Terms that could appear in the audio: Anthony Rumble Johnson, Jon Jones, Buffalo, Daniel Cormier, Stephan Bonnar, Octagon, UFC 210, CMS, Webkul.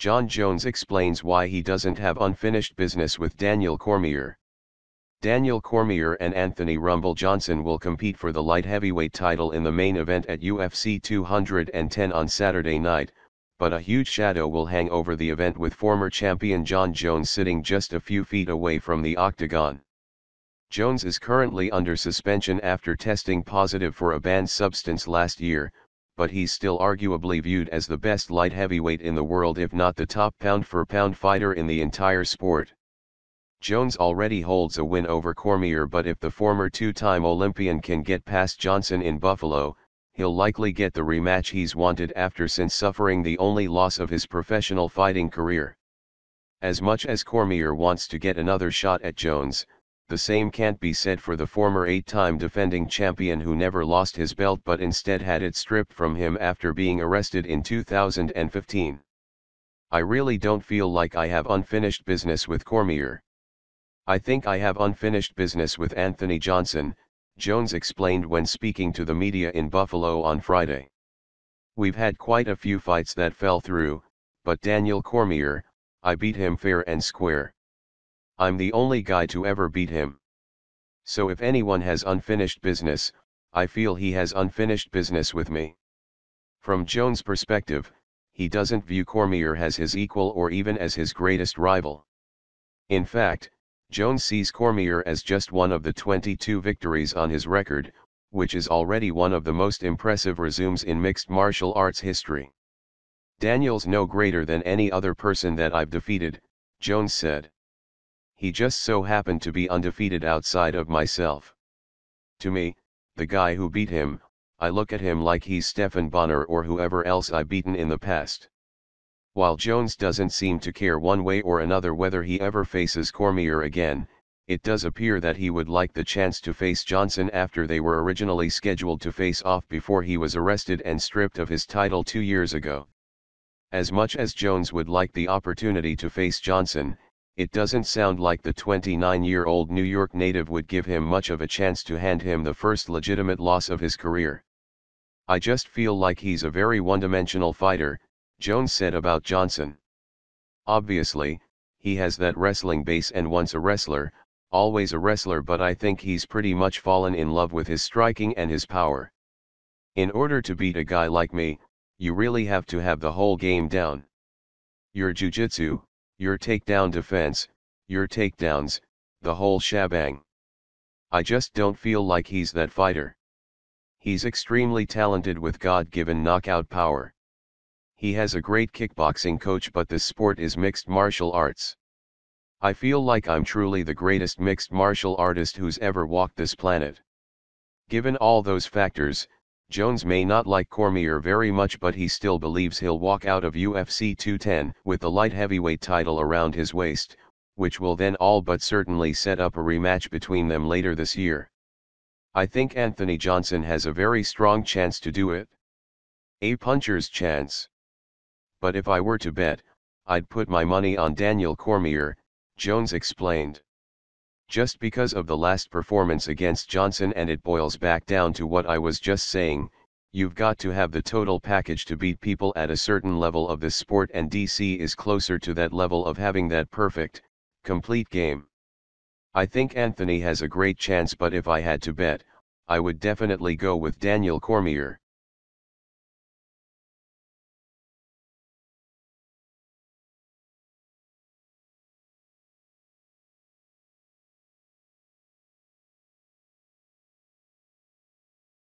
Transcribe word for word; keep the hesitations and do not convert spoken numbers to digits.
Jon Jones explains why he doesn't have unfinished business with Daniel Cormier. Daniel Cormier and Anthony Rumble Johnson will compete for the light heavyweight title in the main event at U F C two ten on Saturday night, but a huge shadow will hang over the event with former champion Jon Jones sitting just a few feet away from the Octagon. Jones is currently under suspension after testing positive for a banned substance last year, but he's still arguably viewed as the best light heavyweight in the world, if not the top pound-for-pound fighter in the entire sport. Jones already holds a win over Cormier, but if the former two-time Olympian can get past Johnson in Buffalo, he'll likely get the rematch he's wanted after since suffering the only loss of his professional fighting career. As much as Cormier wants to get another shot at Jones, the same can't be said for the former eight-time defending champion who never lost his belt but instead had it stripped from him after being arrested in two thousand fifteen. I really don't feel like I have unfinished business with Cormier. I think I have unfinished business with Anthony Johnson, Jones explained when speaking to the media in Buffalo on Friday. We've had quite a few fights that fell through, but Daniel Cormier, I beat him fair and square. I'm the only guy to ever beat him. So if anyone has unfinished business, I feel he has unfinished business with me. From Jones' perspective, he doesn't view Cormier as his equal or even as his greatest rival. In fact, Jones sees Cormier as just one of the twenty-two victories on his record, which is already one of the most impressive resumes in mixed martial arts history. Daniel's no greater than any other person that I've defeated, Jones said. He just so happened to be undefeated outside of myself. To me, the guy who beat him, I look at him like he's Stephan Bonnar or whoever else I've beaten in the past. While Jones doesn't seem to care one way or another whether he ever faces Cormier again, it does appear that he would like the chance to face Johnson after they were originally scheduled to face off before he was arrested and stripped of his title two years ago. As much as Jones would like the opportunity to face Johnson, it doesn't sound like the twenty-nine-year-old New York native would give him much of a chance to hand him the first legitimate loss of his career. I just feel like he's a very one-dimensional fighter, Jones said about Johnson. Obviously, he has that wrestling base and once a wrestler, always a wrestler, but I think he's pretty much fallen in love with his striking and his power. In order to beat a guy like me, you really have to have the whole game down. Your jiu-jitsu, your takedown defense, your takedowns, the whole shebang. I just don't feel like he's that fighter. He's extremely talented with God-given knockout power. He has a great kickboxing coach, but this sport is mixed martial arts. I feel like I'm truly the greatest mixed martial artist who's ever walked this planet. Given all those factors, Jones may not like Cormier very much, but he still believes he'll walk out of U F C two ten with the light heavyweight title around his waist, which will then all but certainly set up a rematch between them later this year. I think Anthony Johnson has a very strong chance to do it. A puncher's chance. But if I were to bet, I'd put my money on Daniel Cormier, Jones explained. Just because of the last performance against Johnson, and it boils back down to what I was just saying, you've got to have the total package to beat people at a certain level of this sport, and D C is closer to that level of having that perfect, complete game. I think Anthony has a great chance, but if I had to bet, I would definitely go with Daniel Cormier.